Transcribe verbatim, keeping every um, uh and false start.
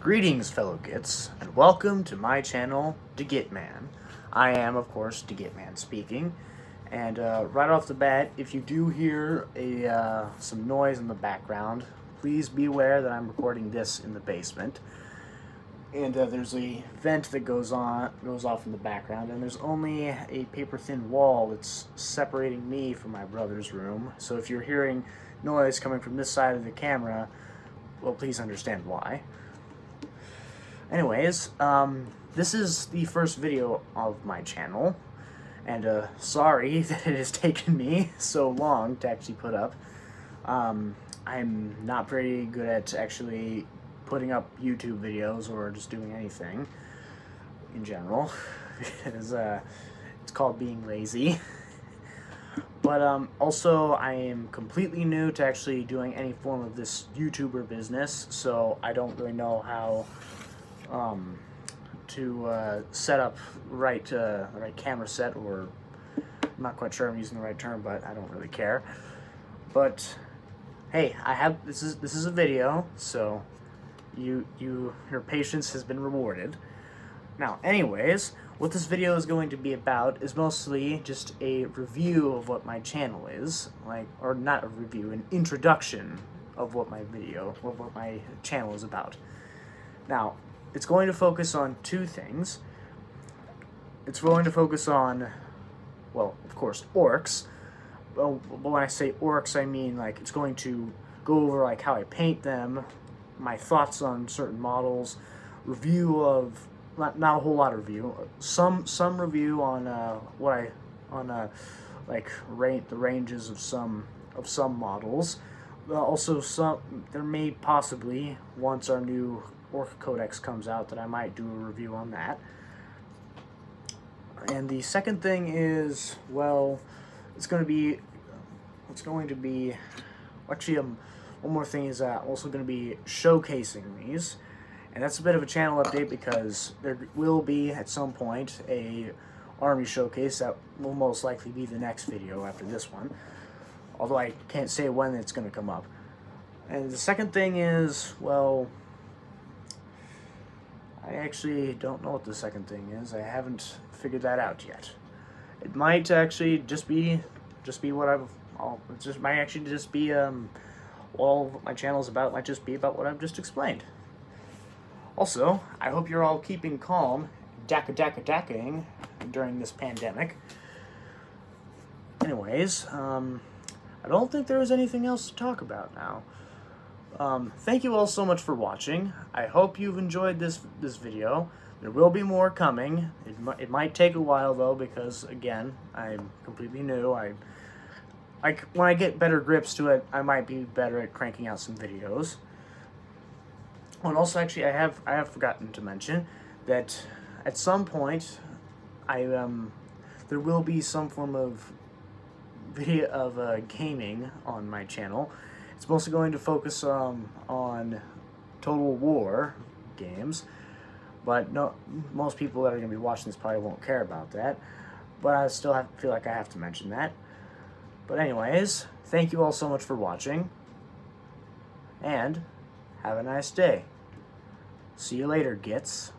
Greetings, fellow Gits, and welcome to my channel, Da Gitman. I am, of course, Da Gitman speaking, and uh, right off the bat, if you do hear a uh, some noise in the background, please be aware that I'm recording this in the basement, and uh, there's a vent that goes on goes off in the background, and there's only a paper-thin wall that's separating me from my brother's room. So if you're hearing noise coming from this side of the camera, well, please understand why. Anyways, um, this is the first video of my channel, and uh, sorry that it has taken me so long to actually put up. Um, I'm not very good at actually putting up YouTube videos or just doing anything in general, because uh, it's called being lazy. But um, also, I am completely new to actually doing any form of this YouTuber business, so I don't really know how um to uh set up right uh the right camera set, or I'm not quite sure I'm using the right term, but I don't really care. But hey, I have this is this is a video, so you you your patience has been rewarded. Now anyways, what this video is going to be about is mostly just a review of what my channel is, like or not a review, an introduction of what my video of what my channel is about. Now, it's going to focus on two things. It's going to focus on, well, of course, orcs. Well, when I say orcs, I mean, like, it's going to go over, like, how I paint them, my thoughts on certain models, review of, not, not a whole lot of review, some some review on uh, what I, on, uh, like, rank, the ranges of some, of some models. Also, some, there may possibly, once our new Ork Codex comes out, that I might do a review on that. And the second thing is, well, it's going to be, it's going to be, actually, um, one more thing is uh, also going to be showcasing these, and that's a bit of a channel update because there will be at some point a army showcase that will most likely be the next video after this one, although I can't say when it's going to come up. And the second thing is, well, I actually don't know what the second thing is. I haven't figured that out yet. It might actually just be, just be what I've, I'll, it just might actually just be, um, all my channel's about might just be about what I've just explained. Also, I hope you're all keeping calm, daka daka dakaing during this pandemic. Anyways, um, I don't think there is anything else to talk about now. Um, thank you all so much for watching. I hope you've enjoyed this this video. There will be more coming. It, mi it might take a while though, because again, I'm completely new. I, I, when I get better grips to it, I might be better at cranking out some videos. And also, actually, I have I have forgotten to mention that at some point, I um, there will be some form of video of uh, gaming on my channel. It's mostly going to focus um, on Total War games, but no, most people that are going to be watching this probably won't care about that, but I still have, feel like I have to mention that. But anyways, thank you all so much for watching, and have a nice day. See you later, Gits.